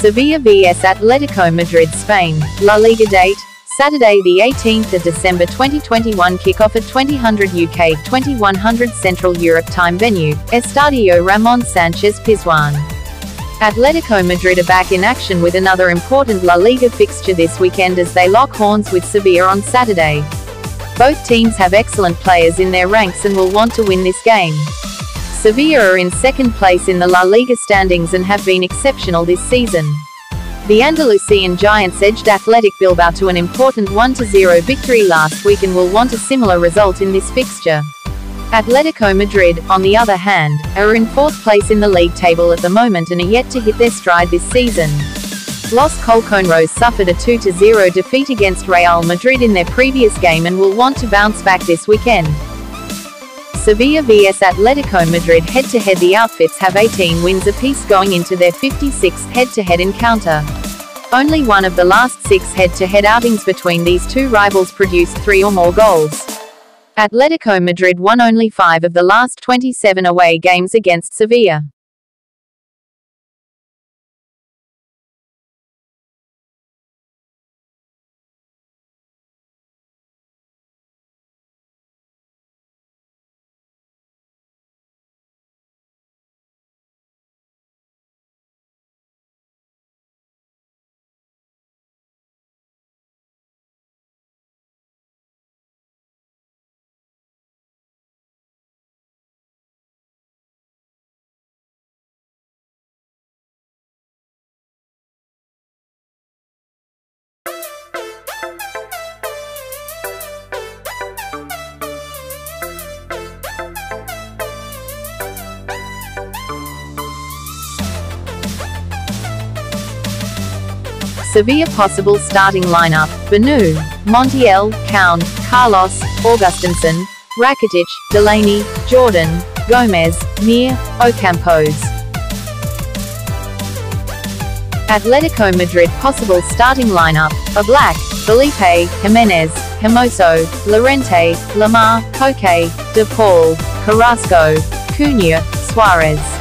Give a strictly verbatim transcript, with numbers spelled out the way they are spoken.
Sevilla versus Atletico Madrid, Spain. La Liga date, Saturday the eighteenth of December twenty twenty-one. Kickoff at twenty hundred U K, twenty-one hundred Central Europe Time. Venue, Estadio Ramon Sanchez Pizjuan. Atletico Madrid are back in action with another important La Liga fixture this weekend as they lock horns with Sevilla on Saturday. Both teams have excellent players in their ranks and will want to win this game. Sevilla are in second place in the La Liga standings and have been exceptional this season. The Andalusian giants edged Athletic Bilbao to an important one to zero victory last week and will want a similar result in this fixture. Atletico Madrid, on the other hand, are in fourth place in the league table at the moment and are yet to hit their stride this season. Los Colchoneros suffered a two to zero defeat against Real Madrid in their previous game and will want to bounce back this weekend. Sevilla versus Atletico Madrid head-to-head. The outfits have eighteen wins apiece going into their fifty-sixth head-to-head encounter. Only one of the last six head-to-head outings between these two rivals produced three or more goals. Atletico Madrid won only five of the last twenty-seven away games against Sevilla. Sevilla possible starting lineup: Benu, Montiel, Koundé, Carlos, Augustinson, Rakitic, Delaney, Jordan, Gomez, Mir, Ocampos. Atletico Madrid possible starting lineup: Oblak, Felipe, Jimenez, Hermoso, Lorente, Lamar, Koke, DePaul, Carrasco, Cunha, Suarez.